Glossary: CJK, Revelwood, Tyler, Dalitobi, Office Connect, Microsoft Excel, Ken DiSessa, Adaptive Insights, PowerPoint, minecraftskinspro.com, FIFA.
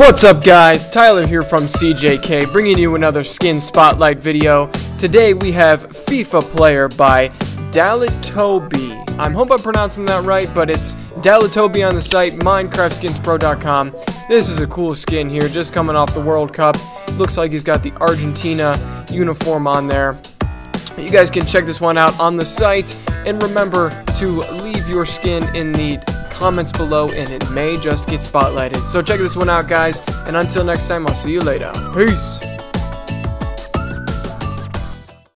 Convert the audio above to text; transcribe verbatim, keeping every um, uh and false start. What's up guys, Tyler here from C J K, bringing you another skin spotlight video. Today we have FIFA Player by Dalitobi. I hope I'm pronouncing that right, but it's Dalitobi on the site, minecraft skins pro dot com. This is a cool skin here, just coming off the World Cup. Looks like he's got the Argentina uniform on there. You guys can check this one out on the site, and remember to leave your skin in the comments below and it may just get spotlighted. So check this one out guys, and until next time, I'll see you later. Peace!